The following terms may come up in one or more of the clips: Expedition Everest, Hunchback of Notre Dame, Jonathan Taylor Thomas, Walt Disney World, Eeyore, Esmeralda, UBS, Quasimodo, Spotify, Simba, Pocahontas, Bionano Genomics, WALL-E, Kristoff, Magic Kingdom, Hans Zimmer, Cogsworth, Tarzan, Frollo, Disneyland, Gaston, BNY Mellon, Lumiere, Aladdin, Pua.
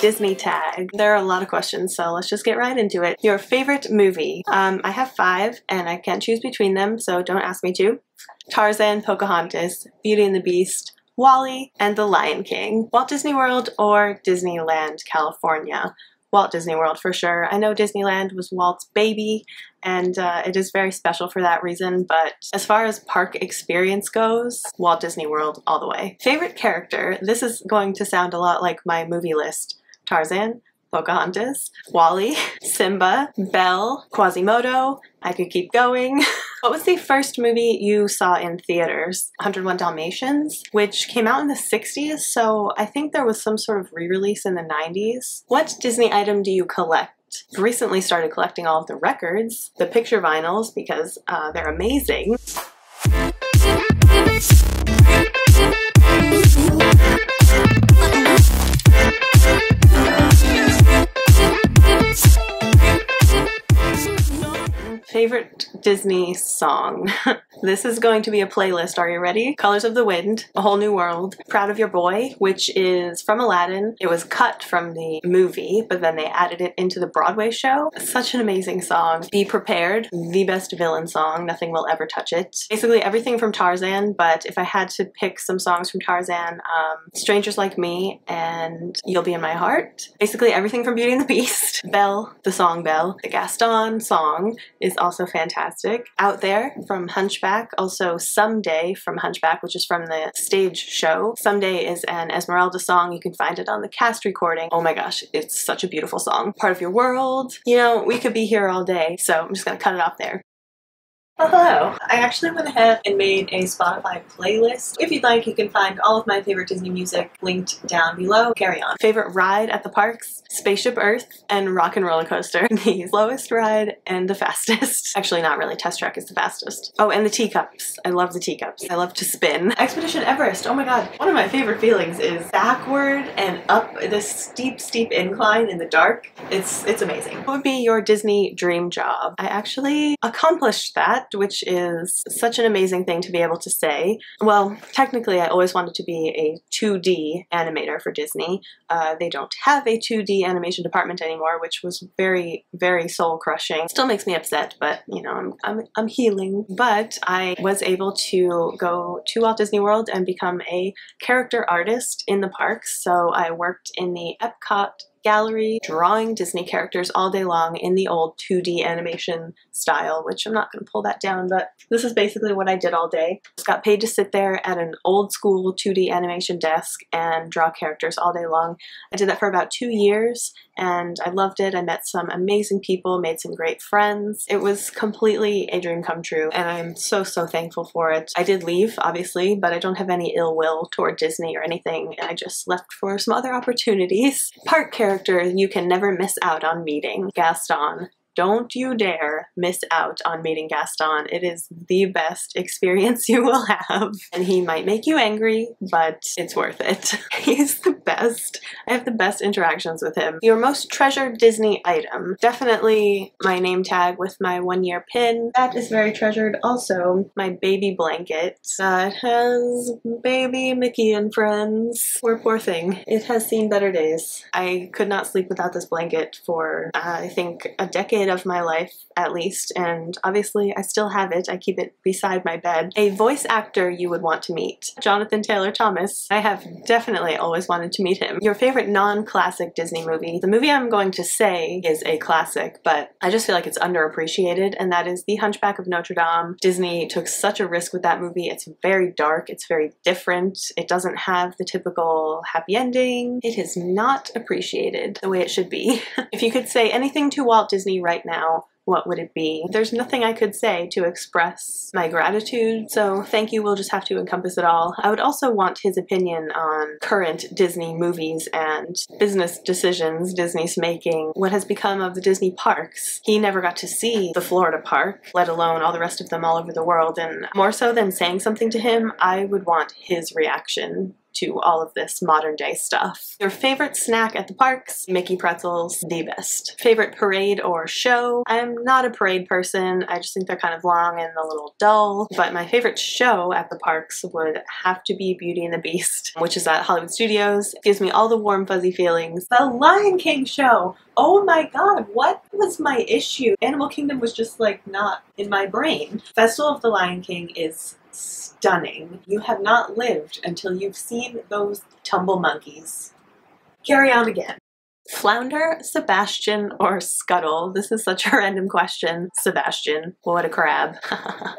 Disney tag. There are a lot of questions, so let's just get right into it. Your favorite movie? I have 5 and I can't choose between them, so don't ask me to. Tarzan, Pocahontas, Beauty and the Beast, WALL-E, and The Lion King. Walt Disney World or Disneyland, California? Walt Disney World for sure. I know Disneyland was Walt's baby, and it is very special for that reason, but as far as park experience goes, Walt Disney World all the way. Favorite character? This is going to sound a lot like my movie list. Tarzan, Pocahontas, WALL-E, Simba, Belle, Quasimodo. I could keep going. What was the first movie you saw in theaters? 101 Dalmatians, which came out in the 60s, so I think there was some sort of re-release in the 90s. What Disney item do you collect? Recently started collecting all of the records, the picture vinyls, because they're amazing. Favorite Disney song. This is going to be a playlist. Are you ready? Colors of the Wind, A Whole New World, Proud of Your Boy, which is from Aladdin. It was cut from the movie, but then they added it into the Broadway show. Such an amazing song. Be Prepared, the best villain song. Nothing will ever touch it. Basically everything from Tarzan, but if I had to pick some songs from Tarzan, Strangers Like Me and You'll Be in My Heart. Basically everything from Beauty and the Beast. Belle, the song Belle. The Gaston song is also fantastic. Out There from Hunchback, also Someday from Hunchback, which is from the stage show. Someday is an Esmeralda song. You can find it on the cast recording. Oh my gosh, it's such a beautiful song. Part of Your World. You know, we could be here all day, so I'm just gonna cut it off there. Well, hello! I actually went ahead and made a Spotify playlist. If you'd like, you can find all of my favorite Disney music linked down below. Carry on. Favorite ride at the parks? Spaceship Earth and Rockin' Roller Coaster. The slowest ride and the fastest. Actually, not really. Test Track is the fastest. Oh, and the teacups. I love the teacups. I love to spin. Expedition Everest. Oh my god. One of my favorite feelings is backward and up this steep, steep incline in the dark. It's amazing. What would be your Disney dream job? I actually accomplished that, which is such an amazing thing to be able to say. Well, technically I always wanted to be a 2D animator for Disney. They don't have a 2D animation department anymore, which was very, very soul-crushing. Still makes me upset, but you know, I'm healing. But I was able to go to Walt Disney World and become a character artist in the parks. So I worked in the Epcot gallery, drawing Disney characters all day long in the old 2D animation style, which I'm not going to pull that down, but this is basically what I did all day. Just got paid to sit there at an old school 2D animation desk and draw characters all day long. I did that for about 2 years and I loved it. I met some amazing people, made some great friends. It was completely a dream come true and I'm so, so thankful for it. I did leave, obviously, but I don't have any ill will toward Disney or anything. I just left for some other opportunities. Park character you can never miss out on meeting. Gaston. Don't you dare miss out on meeting Gaston. It is the best experience you will have. And he might make you angry, but it's worth it. He's the best. I have the best interactions with him. Your most treasured Disney item. Definitely my name tag with my 1-year pin. That is very treasured. Also, my baby blanket that has baby Mickey and friends. Poor, poor thing. It has seen better days. I could not sleep without this blanket for, I think, a decade of my life at least, and obviously I still have it. I keep it beside my bed. A voice actor you would want to meet. Jonathan Taylor Thomas. I have definitely always wanted to meet him. Your favorite non-classic Disney movie. The movie I'm going to say is a classic, but I just feel like it's underappreciated, and that is The Hunchback of Notre Dame. Disney took such a risk with that movie. It's very dark. It's very different. It doesn't have the typical happy ending. It is not appreciated the way it should be. If you could say anything to Walt Disney right now, what would it be? There's nothing I could say to express my gratitude, so thank you will just have to encompass it all. I would also want his opinion on current Disney movies and business decisions Disney's making, what has become of the Disney parks. He never got to see the Florida park, let alone all the rest of them all over the world, and more so than saying something to him, I would want his reaction to all of this modern day stuff. Your favorite snack at the parks? Mickey pretzels, the best. Favorite parade or show? I'm not a parade person. I just think they're kind of long and a little dull, but my favorite show at the parks would have to be Beauty and the Beast, which is at Hollywood Studios. It gives me all the warm fuzzy feelings. The Lion King show! Oh my god, what was my issue? Animal Kingdom was just like not in my brain. Festival of the Lion King is stunning. You have not lived until you've seen those tumble monkeys. Carry on again. Flounder, Sebastian, or Scuttle? This is such a random question. Sebastian. What a crab.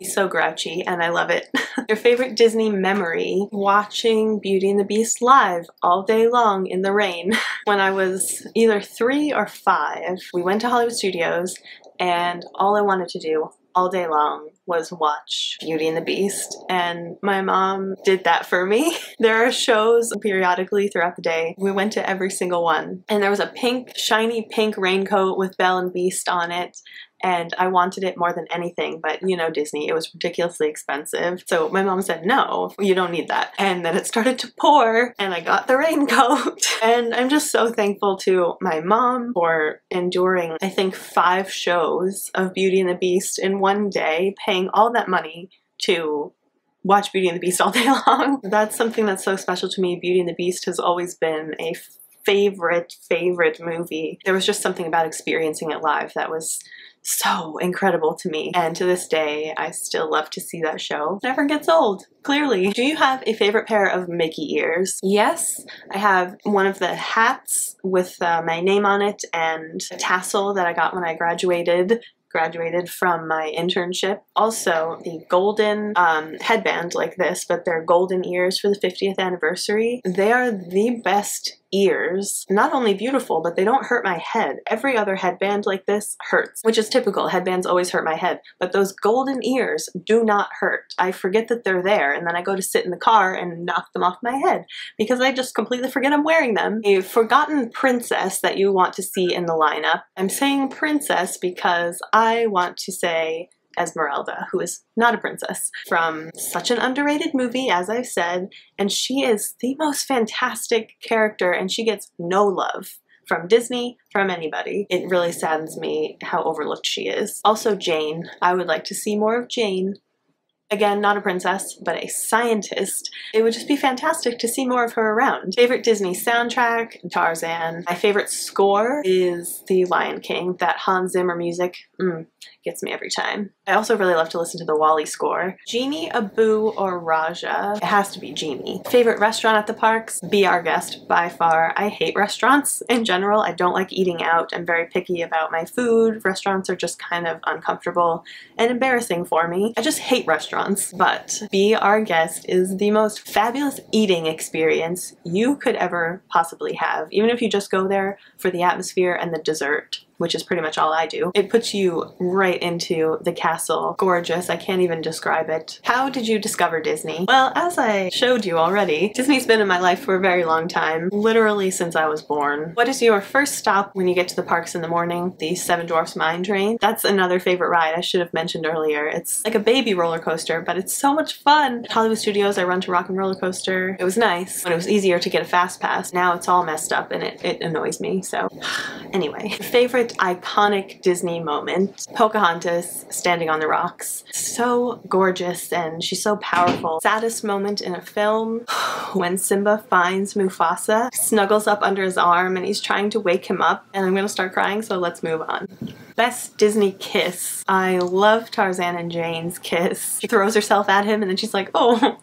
He's so grouchy and I love it. Your favorite Disney memory? Watching Beauty and the Beast live all day long in the rain. When I was either 3 or 5, we went to Hollywood Studios and all I wanted to do all day long was watch Beauty and the Beast, and my mom did that for me. There are shows periodically throughout the day. We went to every single one, and there was a pink, shiny pink raincoat with Belle and Beast on it, and I wanted it more than anything, but you know Disney, it was ridiculously expensive. So my mom said, no, you don't need that. And then it started to pour and I got the raincoat. And I'm just so thankful to my mom for enduring, I think, 5 shows of Beauty and the Beast in one day, paying all that money to watch Beauty and the Beast all day long. That's something that's so special to me. Beauty and the Beast has always been a favorite movie. There was just something about experiencing it live that was so incredible to me, and to this day I still love to see that show. Never gets old, clearly. Do you have a favorite pair of Mickey ears? Yes, I have one of the hats with my name on it and a tassel that I got when I graduated from my internship. Also the golden headband like this, but they're golden ears for the 50th anniversary. They are the best ears. Not only beautiful, but they don't hurt my head. Every other headband like this hurts, which is typical. Headbands always hurt my head, but those golden ears do not hurt. I forget that they're there, and then I go to sit in the car and knock them off my head because I just completely forget I'm wearing them. A forgotten princess that you want to see in the lineup. I'm saying princess because I want to say Esmeralda, who is not a princess, from such an underrated movie, as I've said, and she is the most fantastic character, and she gets no love from Disney, from anybody. It really saddens me how overlooked she is. Also Jane. I would like to see more of Jane. Again, not a princess, but a scientist. It would just be fantastic to see more of her around. Favorite Disney soundtrack? Tarzan. My favorite score is The Lion King. That Hans Zimmer music gets me every time. I also really love to listen to the Wall-E score. Genie, Abu, or Raja? It has to be Genie. Favorite restaurant at the parks? Be Our Guest, by far. I hate restaurants in general. I don't like eating out. I'm very picky about my food. Restaurants are just kind of uncomfortable and embarrassing for me. I just hate restaurants. But Be Our Guest is the most fabulous eating experience you could ever possibly have, even if you just go there for the atmosphere and the dessert, which is pretty much all I do. It puts you right into the castle. Gorgeous, I can't even describe it. How did you discover Disney? Well, as I showed you already, Disney's been in my life for a very long time, literally since I was born. What is your first stop when you get to the parks in the morning? The Seven Dwarfs Mine Train. That's another favorite ride I should have mentioned earlier. It's like a baby roller coaster, but it's so much fun. At Hollywood Studios, I run to Rock and Roller Coaster. It was nice when it was easier to get a fast pass. Now it's all messed up and it annoys me, so anyway. Favorite iconic Disney moment? Pocahontas standing on the rocks. So gorgeous and she's so powerful. Saddest moment in a film? When Simba finds Mufasa, snuggles up under his arm and he's trying to wake him up, and I'm gonna start crying, so let's move on. Best Disney kiss? I love Tarzan and Jane's kiss. She throws herself at him and then she's like, oh,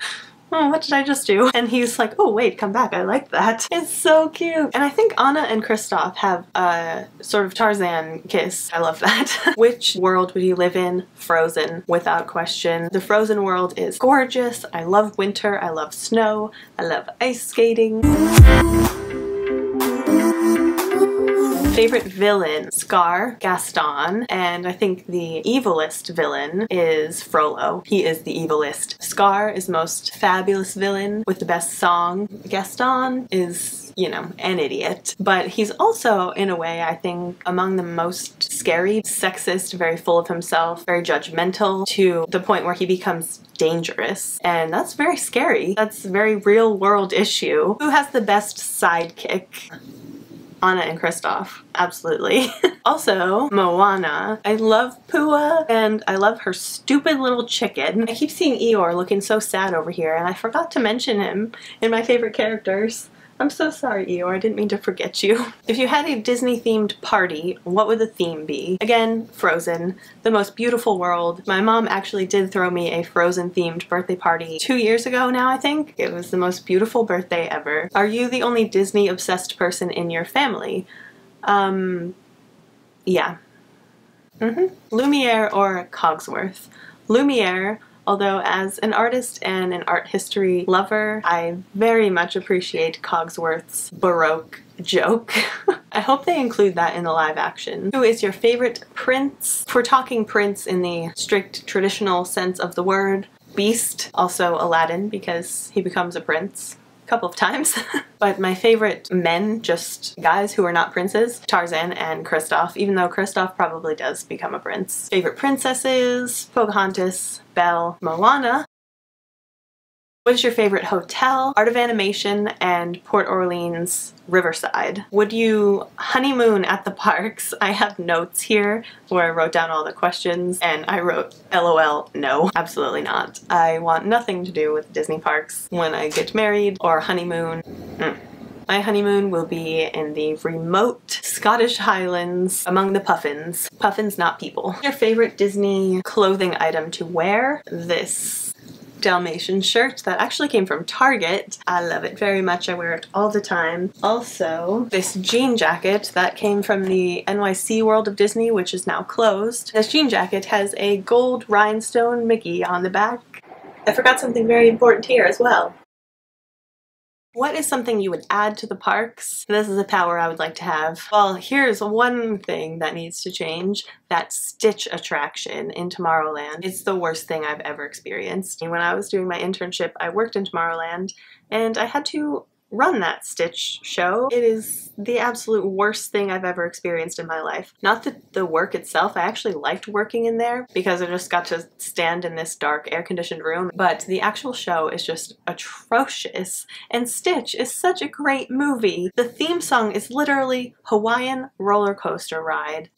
what did I just do? And he's like, oh wait, come back, I like that. It's so cute. And I think Anna and Kristoff have a sort of Tarzan kiss. I love that. Which world would you live in? Frozen, without question. The Frozen world is gorgeous. I love winter, I love snow, I love ice skating. Favorite villain? Scar, Gaston, and I think the evilest villain is Frollo. He is the evilest. Scar is the most fabulous villain with the best song. Gaston is is, you know, an idiot. But he's also, in a way, I think, among the most scary, sexist, very full of himself, very judgmental, to the point where he becomes dangerous. And that's very scary. That's a very real world issue. Who has the best sidekick? Anna and Kristoff, absolutely. Also, Moana. I love Pua, and I love her stupid little chicken. I keep seeing Eeyore looking so sad over here, and I forgot to mention him in my favorite characters. I'm so sorry, Eeyore, I didn't mean to forget you. If you had a Disney-themed party, what would the theme be? Again, Frozen, the most beautiful world. My mom actually did throw me a Frozen-themed birthday party 2 years ago now, I think. It was the most beautiful birthday ever. Are you the only Disney-obsessed person in your family? Yeah. Lumiere or Cogsworth? Lumiere. Although as an artist and an art history lover, I very much appreciate Cogsworth's Baroque joke. I hope they include that in the live action. Who is your favorite prince? If we're talking prince in the strict traditional sense of the word, Beast, also Aladdin, because he becomes a prince a couple of times. But my favorite men, just guys who are not princes, Tarzan and Kristoff, even though Kristoff probably does become a prince. Favorite princesses, Pocahontas, Belle, Moana. What is your favorite hotel? Art of Animation and Port Orleans Riverside. Would you honeymoon at the parks? I have notes here where I wrote down all the questions, and I wrote LOL, no, absolutely not. I want nothing to do with Disney parks when I get married or honeymoon. My honeymoon will be in the remote Scottish Highlands among the puffins. Puffins, not people. Your favorite Disney clothing item to wear? This Dalmatian shirt that actually came from Target. I love it very much. I wear it all the time. Also, this jean jacket that came from the NYC World of Disney, which is now closed. This jean jacket has a gold rhinestone Mickey on the back. I forgot something very important here as well. What is something you would add to the parks? This is a power I would like to have. Well, here's one thing that needs to change. That Stitch attraction in Tomorrowland. It's the worst thing I've ever experienced. And when I was doing my internship, I worked in Tomorrowland, and I had to run that Stitch show. It is the absolute worst thing I've ever experienced in my life. Not the work itself, I actually liked working in there because I just got to stand in this dark air-conditioned room, but the actual show is just atrocious, and Stitch is such a great movie. The theme song is literally Hawaiian Roller Coaster Ride.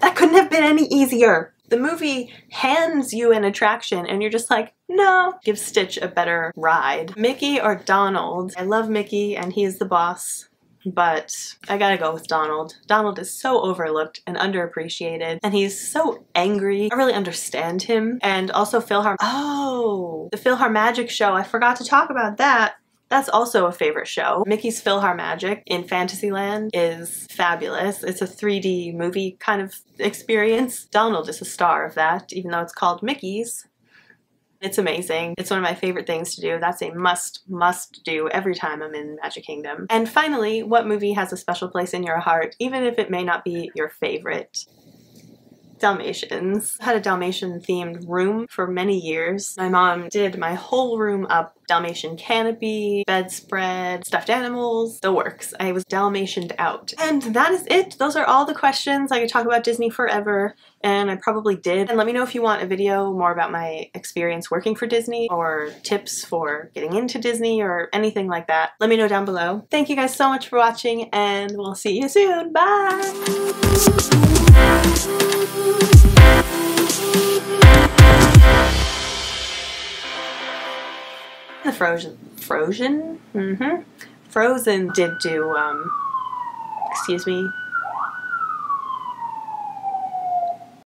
That couldn't have been any easier! The movie hands you an attraction and you're just like, no, give Stitch a better ride. Mickey or Donald? I love Mickey and he is the boss, but I gotta go with Donald. Donald is so overlooked and underappreciated, and he's so angry. I really understand him. And also the Philharmonic show, I forgot to talk about that. That's also a favorite show. Mickey's Philharmonic in Fantasyland is fabulous. It's a 3D movie kind of experience. Donald is a star of that, even though it's called Mickey's. It's amazing. It's one of my favorite things to do. That's a must do every time I'm in Magic Kingdom. And finally, what movie has a special place in your heart, even if it may not be your favorite? Dalmatians. I had a Dalmatian themed room for many years. My mom did my whole room up. Dalmatian canopy, bedspread, stuffed animals, the works. I was Dalmatianed out. And that is it. Those are all the questions. I could talk about Disney forever, and I probably did. And let me know if you want a video more about my experience working for Disney, or tips for getting into Disney, or anything like that. Let me know down below. Thank you guys so much for watching, and we'll see you soon. Bye! The Frozen did do, excuse me.